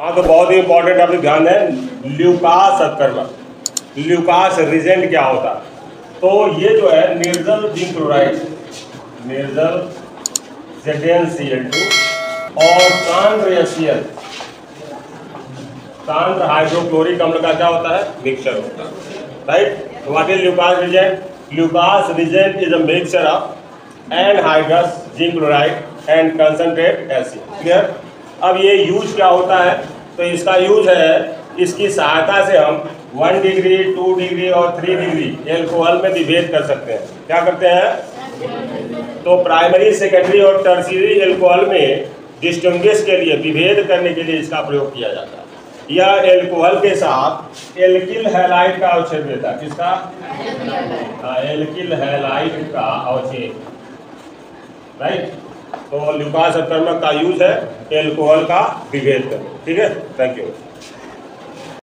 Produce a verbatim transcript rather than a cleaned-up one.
हाँ, तो बहुत ही इंपॉर्टेंट टॉपिक ध्यान है, ल्यूकास अभिकर्मक, ल्यूकास रिजेंट क्या होता है। तो ये जो है निर्जल जिंक क्लोराइड, निर्जल Z N C L two और सांद्रयसियल, सांद्र हाइड्रोक्लोरिक अम्ल का क्या होता है, मिक्सचर होता है, right. What is Lucas reagent? Lucas reagent is a mixture of anhydrous zinc chloride and concentrate acid, clear. अब ये यूज क्या होता है, तो इसका यूज है, इसकी सहायता से हम वन डिग्री टू डिग्री और थ्री डिग्री एल्कोहल में विभेद कर सकते हैं। क्या करते हैं, तो प्राइमरी, सेकेंडरी और टर्शियरी एल्कोहल में डिस्टिंग्विश के लिए, विभेद करने के लिए इसका प्रयोग किया जाता है। यह एल्कोहल के साथ एल्किल हैलाइड का अवक्षेप देता है। किसका? एल्किल हैलाइड का अवक्षेप, राइट। तो ल्यूकास अभिकर्मक का यूज है एल्कोहल का विभेद करने, ठीक है। Thank you.